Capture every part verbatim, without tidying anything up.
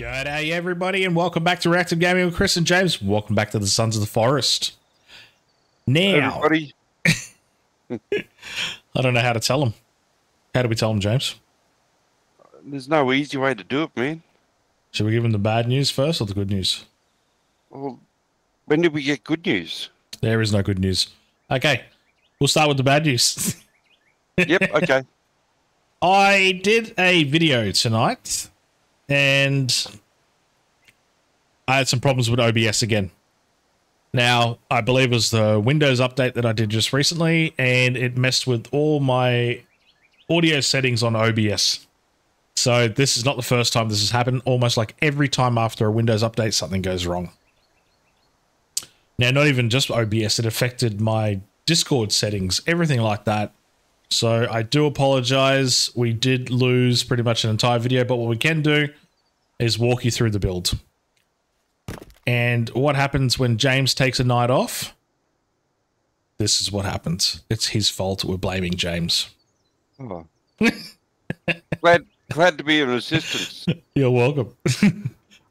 G'day everybody and welcome back to Reactive Gaming with Chris and James. Welcome back to the Sons of the Forest. Now, everybody. I don't know how to tell them. How do we tell them, James? There's no easy way to do it, man. Should we give them the bad news first or the good news? Well, when did we get good news? There is no good news. Okay, we'll start with the bad news. Yep, okay. I did a video tonight, and I had some problems with O B S again. Now, I believe it was the Windows update that I did just recently, and it messed with all my audio settings on O B S. So this is not the first time this has happened. Almost like every time after a Windows update, something goes wrong. Now, not even just O B S, it affected my Discord settings, everything like that. So I do apologize. We did lose pretty much an entire video, but what we can do is walk you through the build. And what happens when James takes a night off? This is what happens. It's his fault. We're blaming James. Oh. glad, glad to be in assistance. You're welcome.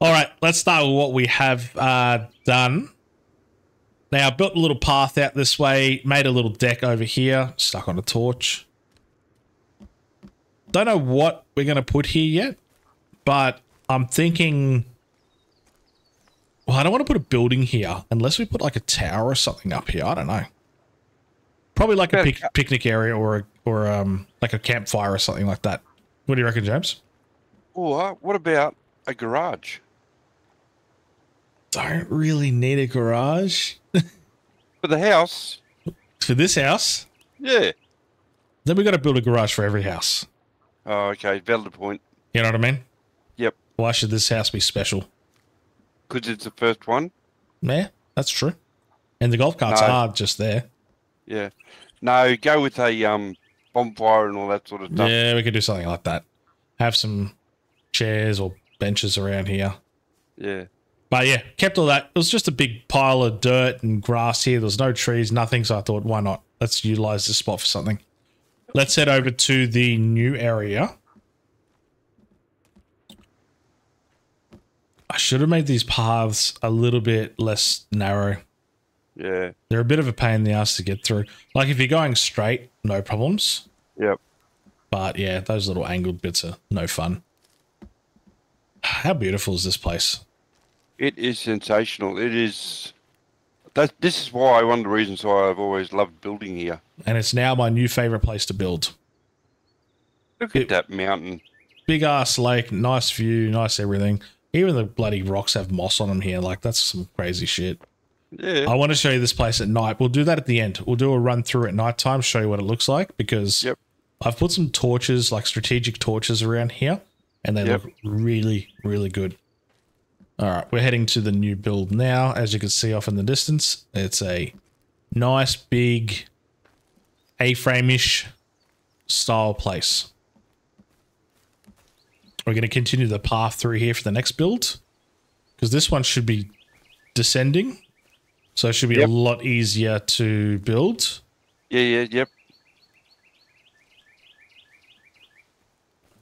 All right, let's start with what we have uh, done. Now, I built a little path out this way, made a little deck over here, stuck on a torch. Don't know what we're going to put here yet, but I'm thinking, well, I don't want to put a building here unless we put like a tower or something up here. I don't know. Probably like a pic picnic area or a, or um like a campfire or something like that. What do you reckon, James? Or what about a garage? Don't really need a garage. For the house. For this house? Yeah. Then we got to build a garage for every house. Oh, okay. Valid point. You know what I mean? Yep. Why should this house be special? Because it's the first one. Yeah, that's true. And the golf carts no. are just there. Yeah. No, go with a um bonfire and all that sort of stuff. Yeah, we could do something like that. Have some chairs or benches around here. Yeah. But yeah, kept all that. It was just a big pile of dirt and grass here. There was no trees, nothing. So I thought, why not? Let's utilize this spot for something. Let's head over to the new area. I should have made these paths a little bit less narrow. Yeah. They're a bit of a pain in the ass to get through. Like if you're going straight, no problems. Yep. But yeah, those little angled bits are no fun. How beautiful is this place? It is sensational. It is. That, this is why one of the reasons why I've always loved building here. And it's now my new favorite place to build. Look at it, that mountain. Big ass lake, nice view, nice everything. Even the bloody rocks have moss on them here. Like, that's some crazy shit. Yeah. I want to show you this place at night. We'll do that at the end. We'll do a run through at nighttime, show you what it looks like, because yep. I've put some torches, like strategic torches around here, and they yep. look really, really good. All right, we're heading to the new build now. As you can see off in the distance, it's a nice big A-Frame-ish style place. We're going to continue the path through here for the next build, because this one should be descending, so it should be yep. a lot easier to build. Yeah, yeah, yep.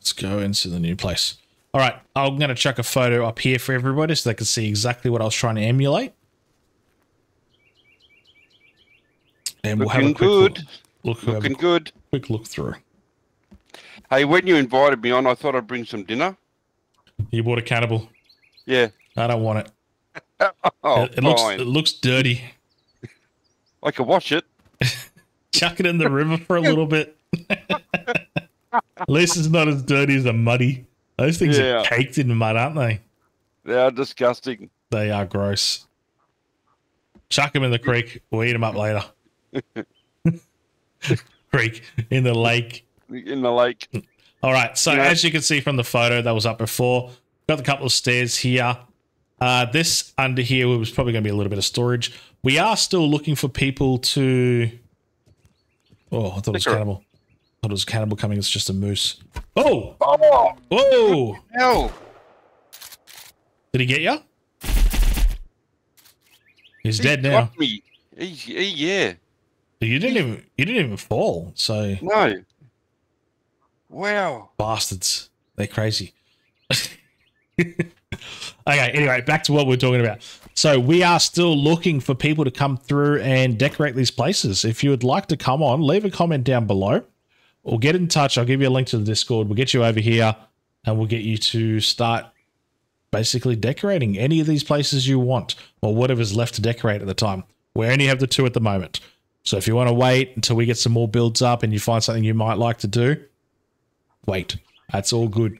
Let's go into the new place. All right, I'm going to chuck a photo up here for everybody so they can see exactly what I was trying to emulate. And we'll have a quick look. Looking good. Quick look through. Hey, when you invited me on, I thought I'd bring some dinner. You bought a cannibal. Yeah. I don't want it. Oh, it, it, looks, it looks dirty. I could wash it. Chuck it in the river for a little bit. At least it's not as dirty as a muddy. Those things yeah. are caked in mud, aren't they? They are disgusting. They are gross. Chuck them in the creek. We'll eat them up later. Creek. In the lake. In the lake. All right. So yeah. as you can see from the photo that was up before, got a couple of stairs here. Uh, this under here was probably going to be a little bit of storage. We are still looking for people to... Oh, I thought it was cannibal. I thought it was cannibal coming. It's just a moose. Oh! Oh! Whoa! Hell! Did he get you? He's he dead now. Me. He, he, yeah. You didn't he, even. You didn't even fall. So. No. Wow. Bastards! They're crazy. Okay, anyway, back to what we're talking about. So we are still looking for people to come through and decorate these places. If you would like to come on, leave a comment down below or get in touch. I'll give you a link to the Discord. We'll get you over here and we'll get you to start basically decorating any of these places you want or whatever's left to decorate at the time. We only have the two at the moment. So if you want to wait until we get some more builds up and you find something you might like to do, wait. That's all good.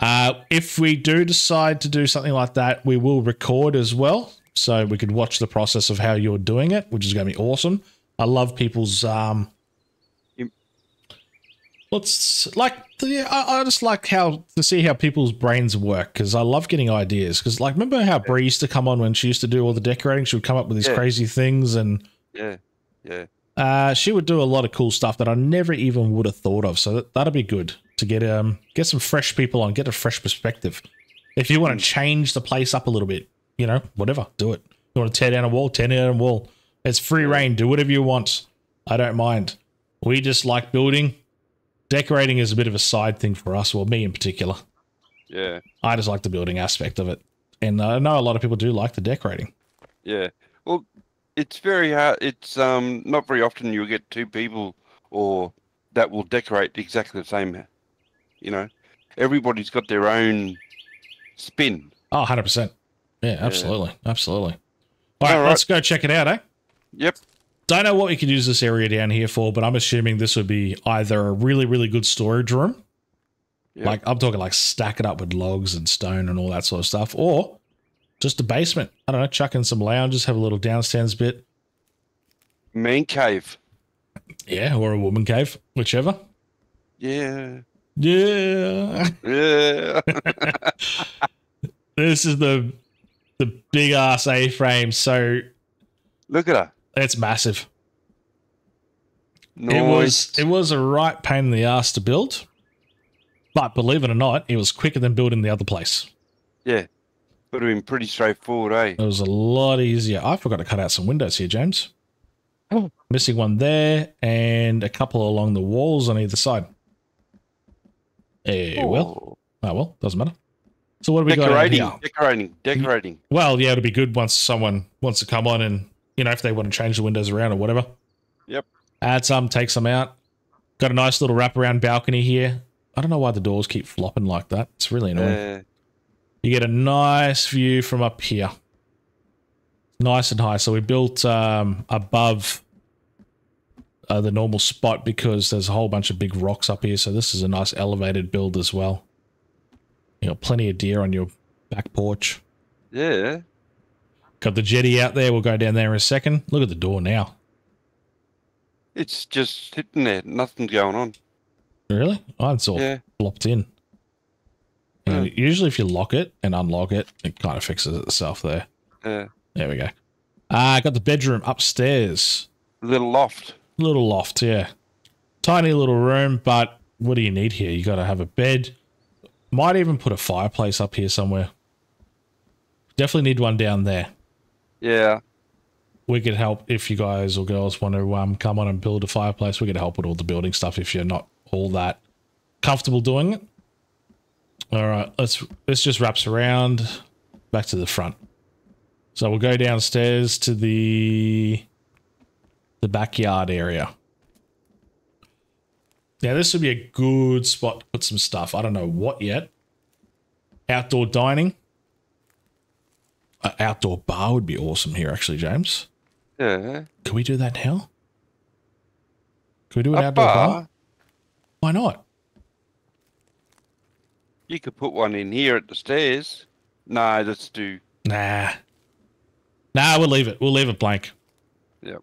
Uh, if we do decide to do something like that, we will record as well. So we could watch the process of how you're doing it, which is going to be awesome. I love people's... Um, Let's like, yeah, I, I just like how to see how people's brains work, because I love getting ideas. Because, like, remember how Bree used to come on when she used to do all the decorating? She would come up with these yeah. crazy things, and yeah, yeah, uh, she would do a lot of cool stuff that I never even would have thought of. So that, that'd be good to get um get some fresh people on, get a fresh perspective. If you want to change the place up a little bit, you know, whatever, do it. You want to tear down a wall, tear down a wall. It's free reign. Do whatever you want. I don't mind. We just like building. Decorating is a bit of a side thing for us, well, me in particular. Yeah. I just like the building aspect of it. And I know a lot of people do like the decorating. Yeah. Well, it's very hard. It's um not very often you'll get two people or that will decorate exactly the same. You know, everybody's got their own spin. Oh, one hundred percent. Yeah, absolutely. Yeah. Absolutely. All right, All right, let's go check it out, eh? Yep. Don't know what we could use this area down here for, but I'm assuming this would be either a really, really good storage room. Yep. Like, I'm talking like stack it up with logs and stone and all that sort of stuff, or just a basement. I don't know, chuck in some lounges, have a little downstairs bit. Man cave. Yeah, or a woman cave, whichever. Yeah. Yeah. Yeah. This is the, the big ass A-frame, so. Look at her. It's massive. Nice. It was it was a right pain in the ass to build, but believe it or not, it was quicker than building the other place. Yeah, would have been pretty straightforward, eh? It was a lot easier. I forgot to cut out some windows here, James. Oh, missing one there, and a couple along the walls on either side. Eh, oh. well, oh well, doesn't matter. So what are we decorating, got here? Decorating, decorating. Well, yeah, it'll be good once someone wants to come on and. You know, if they want to change the windows around or whatever. Yep. Add some, take some out. Got a nice little wraparound balcony here. I don't know why the doors keep flopping like that. It's really annoying. Uh, you get a nice view from up here. Nice and high. So we built um, above uh, the normal spot because there's a whole bunch of big rocks up here. So this is a nice elevated build as well. You got plenty of deer on your back porch. Yeah. Got the jetty out there. We'll go down there in a second. Look at the door now. It's just sitting there. Nothing's going on. Really? Oh, it's all yeah. blocked in. Yeah. Usually if you lock it and unlock it, it kind of fixes itself there. Yeah. There we go. Ah, uh, got the bedroom upstairs. Little loft. Little loft, yeah. Tiny little room, but what do you need here? You got to have a bed. Might even put a fireplace up here somewhere. Definitely need one down there. Yeah. We could help if you guys or girls want to um, come on and build a fireplace. We could help with all the building stuff if you're not all that comfortable doing it. All right, let's, this just wraps around back to the front. So we'll go downstairs to the, the backyard area. Now, this would be a good spot to put some stuff. I don't know what yet. Outdoor dining. An outdoor bar would be awesome here, actually, James. Yeah. Can we do that now? Can we do an a outdoor bar? bar? Why not? You could put one in here at the stairs. No, let's do. Nah. Nah, we'll leave it. We'll leave it blank. Yep.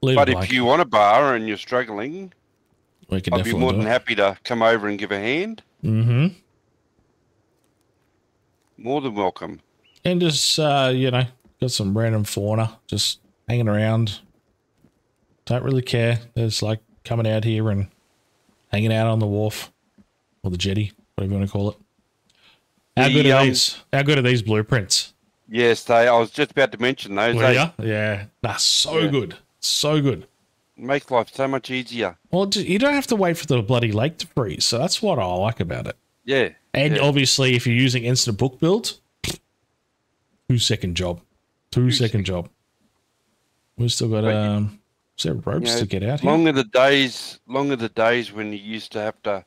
Leave but it blank. If you want a bar and you're struggling, we can I'd be more than it. happy to come over and give a hand. Mm-hmm. More than welcome. And just, uh, you know, got some random fauna just hanging around. Don't really care. It's like coming out here and hanging out on the wharf or the jetty, whatever you want to call it. How the, good are um, these? How good are these blueprints? Yes, they. I was just about to mention those. Were they? Yeah. Nah, so yeah. good. So good. It makes life so much easier. Well, you don't have to wait for the bloody lake to freeze, so that's what I like about it. Yeah. And yeah. obviously, if you're using instant book build, two second job, two, two second, second job. We've still got um, several ropes you know, to get out here. Long are the days, long are the days when you used to have to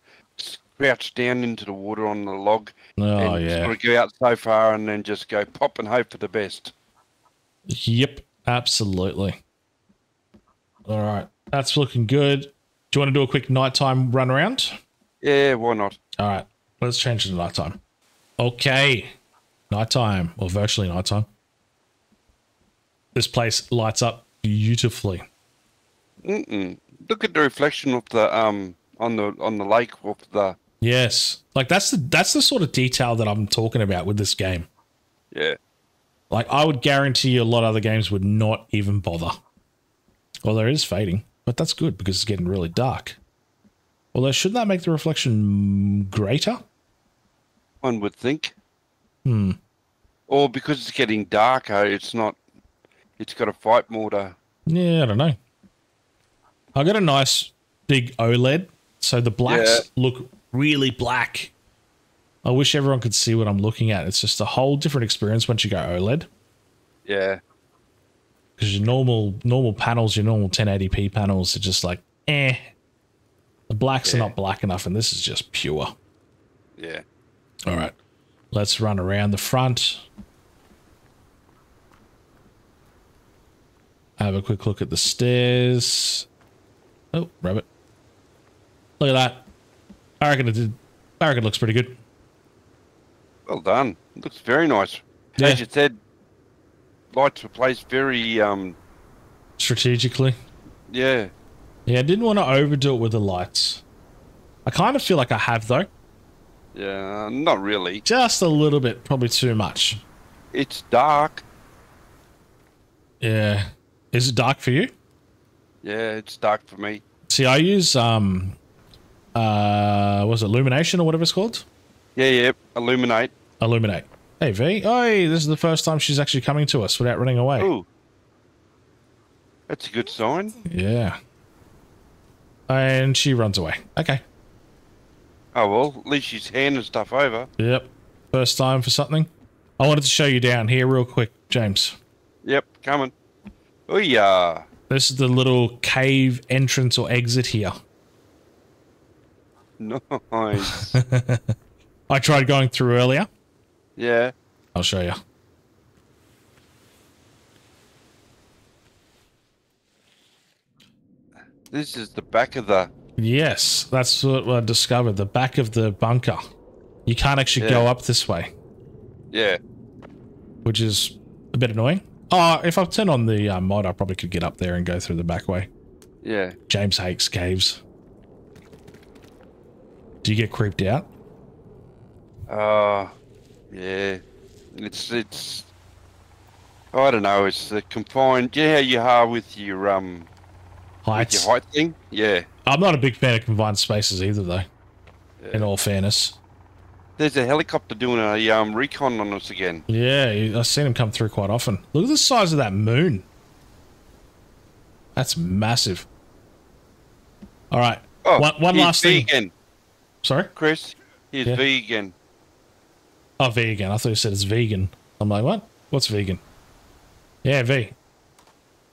crouch down into the water on the log. Oh and yeah. Sort of go out so far and then just go pop and hope for the best. Yep, absolutely. All right, that's looking good. Do you want to do a quick nighttime run around? Yeah, why not? All right, let's change it to nighttime. Okay, nighttime, or virtually nighttime. This place lights up beautifully. Mm-mm. Look at the reflection of the um on the on the lake of the. Yes, like that's the that's the sort of detail that I'm talking about with this game. Yeah. Like, I would guarantee you a lot of other games would not even bother. Although it is fading, but that's good because it's getting really dark. Although, shouldn't that make the reflection greater? One would think. Hmm. Or because it's getting darker, it's not... It's got to fight more to... Yeah, I don't know. I got a nice big OLED, so the blacks yeah. look really black. I wish everyone could see what I'm looking at. It's just a whole different experience once you go OLED. Yeah. Because your normal normal panels, your normal ten eighty p panels are just like, eh. The blacks yeah. are not black enough, and this is just pure. Yeah. All right. Let's run around the front. Have a quick look at the stairs. Oh, rabbit. Look at that. I reckon it, did, I reckon it looks pretty good. Well done. It looks very nice. Yeah. As you said, lights were placed very um strategically. Yeah. Yeah, I didn't want to overdo it with the lights. I kind of feel like I have though. Yeah, not really. Just a little bit, probably too much. It's dark. Yeah. Is it dark for you? Yeah, it's dark for me. See, I use um uh was it illumination or whatever it's called? Yeah, yeah, illuminate. Illuminate. Hey, V. Oh, hey, this is the first time she's actually coming to us without running away. Ooh. That's a good sign. Yeah. And she runs away. Okay. Oh, well, at least she's handing stuff over. Yep. First time for something. I wanted to show you down here real quick, James. Yep, coming. Oh, yeah. This is the little cave entrance or exit here. Nice. I tried going through earlier. Yeah. I'll show you. This is the back of the... Yes, that's what I discovered. The back of the bunker. You can't actually yeah. go up this way. Yeah. Which is a bit annoying. Oh, if I turn on the uh, mod, I probably could get up there and go through the back way. Yeah. James Hake's caves. Do you get creeped out? Uh... Yeah, it's, it's, I don't know, it's the confined, yeah, you are with your, um, heights. With your height thing, yeah. I'm not a big fan of confined spaces either, though, yeah. in all fairness. There's a helicopter doing a, um, recon on us again. Yeah, I've seen him come through quite often. Look at the size of that moon. That's massive. All right, oh, one, one last thing. Vegan. Sorry? Chris, he's yeah. vegan. Oh, vegan. I thought you said it's vegan. I'm like, what? What's vegan? Yeah, V.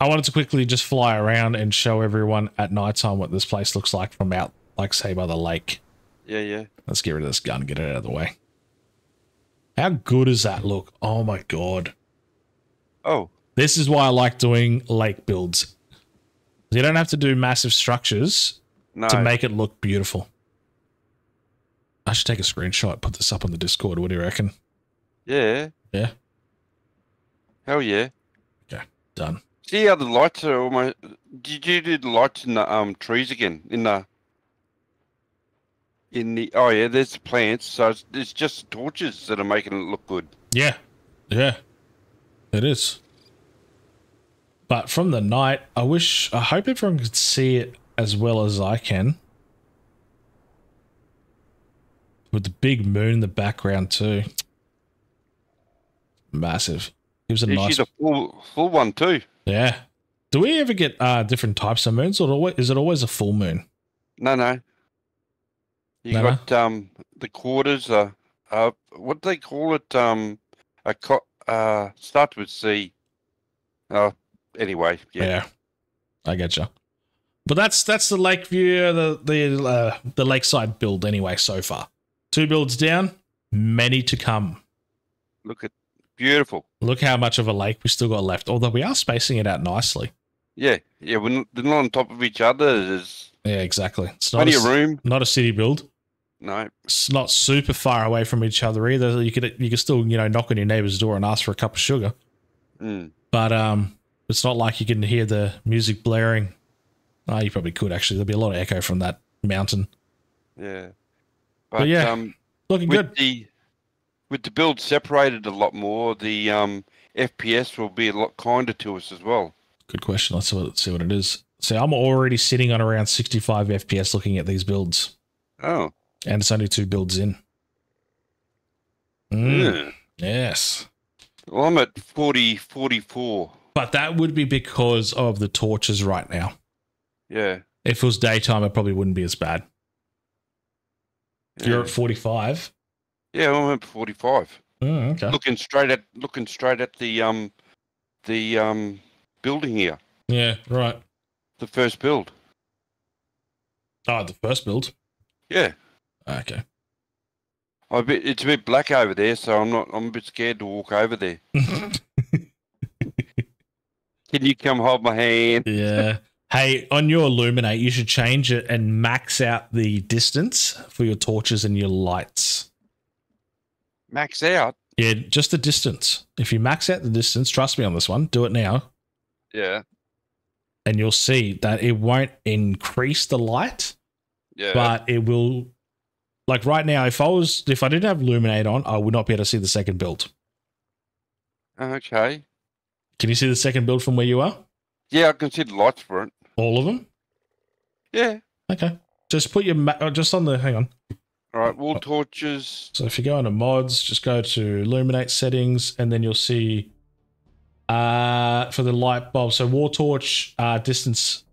I wanted to quickly just fly around and show everyone at nighttime what this place looks like from out, like, say, by the lake. Yeah, yeah. Let's get rid of this gun, get it out of the way. How good is that look? Oh, my God. Oh. This is why I like doing lake builds. You don't have to do massive structures no. to make it look beautiful. I should take a screenshot, put this up on the Discord. What do you reckon? Yeah. Yeah. Hell yeah. Okay, done. See how the lights are almost... Did you do the lights in the um trees again? In the... In the... Oh, yeah, there's the plants. So it's, it's just torches that are making it look good. Yeah. Yeah. It is. But from the night, I wish... I hope everyone could see it as well as I can. With the big moon in the background too. Massive. Gives a yeah, nice... She's a full, full one too. Yeah. Do we ever get uh, different types of moons, or is it always a full moon? No, no. You Lemma? got um the quarters. Uh, uh, what do they call it? Um, a co uh start with C. Uh, anyway, yeah, yeah I get you. But that's that's the lake view, the the uh, the lakeside build anyway so far. Two builds down, many to come. Look at beautiful. Look how much of a lake we still got left. Although we are spacing it out nicely. Yeah, yeah, we're not, they're not on top of each other. It's yeah, exactly. It's not a room. Not a city build. No, it's not super far away from each other either. You could you could still you know knock on your neighbor's door and ask for a cup of sugar. Mm. But um, it's not like you can hear the music blaring. Oh, you probably could actually. There'll be a lot of echo from that mountain. Yeah. But, but yeah, um, looking with good. The, with the build separated a lot more, the um, F P S will be a lot kinder to us as well. Good question. Let's see what, let's see what it is. See, I'm already sitting on around sixty-five F P S looking at these builds. Oh. And it's only two builds in. Mm, yeah. Yes. Well, I'm at forty, forty-four. But that would be because of the torches right now. Yeah. If it was daytime, it probably wouldn't be as bad. Yeah. You're at forty-five. Yeah, I'm at forty-five. Oh, okay. Looking straight at looking straight at the um the um building here. Yeah, right. The first build. Oh, the first build. Yeah. Okay. I bit it's a bit black over there, so I'm not I'm a bit scared to walk over there. Can you come hold my hand? Yeah. Hey, on your Illuminate, you should change it and max out the distance for your torches and your lights. Max out? Yeah, just the distance. If you max out the distance, trust me on this one, do it now. Yeah. And you'll see that it won't increase the light. Yeah. But it will, like right now, if I was, if I didn't have Illuminate on, I would not be able to see the second build. Okay. Can you see the second build from where you are? Yeah, I can see the lights for it. All of them? Yeah. Okay. Just put your ma- just on the hang on. All right, wall torches. So if you go into mods, just go to illuminate settings, and then you'll see uh for the light bulb. So wall torch uh distance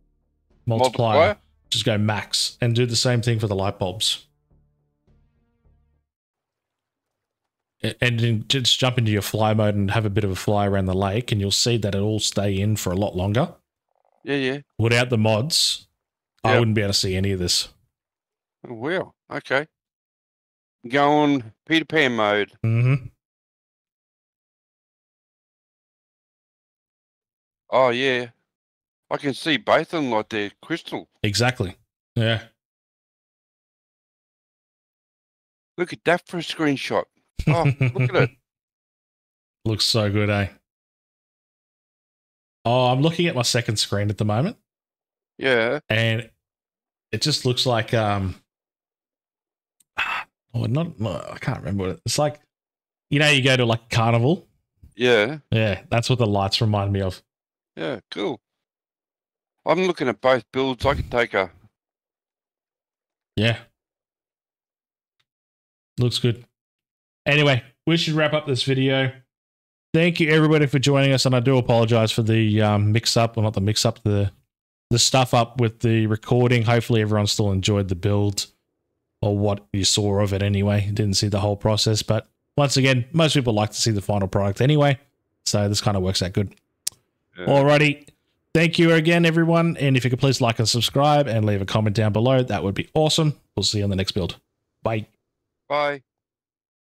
multiplier. multiplier. Just go max and do the same thing for the light bulbs. And then just jump into your fly mode and have a bit of a fly around the lake, and you'll see that it'll all stay in for a lot longer. Yeah, yeah. Without the mods, yep. I wouldn't be able to see any of this. Oh, well, okay. Go on Peter Pan mode. Mm-hmm. Oh, yeah. I can see both of them like they're crystal. Exactly. Yeah. Look at that for a screenshot. Oh, look at it. Looks so good, eh? Oh, I'm looking at my second screen at the moment. Yeah. And it just looks like, um, oh, not, no, I can't remember what it, it's like. You know, you go to like carnival. Yeah. Yeah. That's what the lights remind me of. Yeah. Cool. I'm looking at both builds. I could take a. Yeah. Looks good. Anyway, we should wrap up this video. Thank you everybody for joining us, and I do apologize for the um, mix-up, or not the mix-up, the the stuff up with the recording. Hopefully everyone still enjoyed the build, or what you saw of it anyway. Didn't see the whole process, but once again, most people like to see the final product anyway, so this kind of works out good. Yeah. Alrighty, thank you again everyone, and if you could please like and subscribe and leave a comment down below, that would be awesome. We'll see you on the next build. Bye. Bye.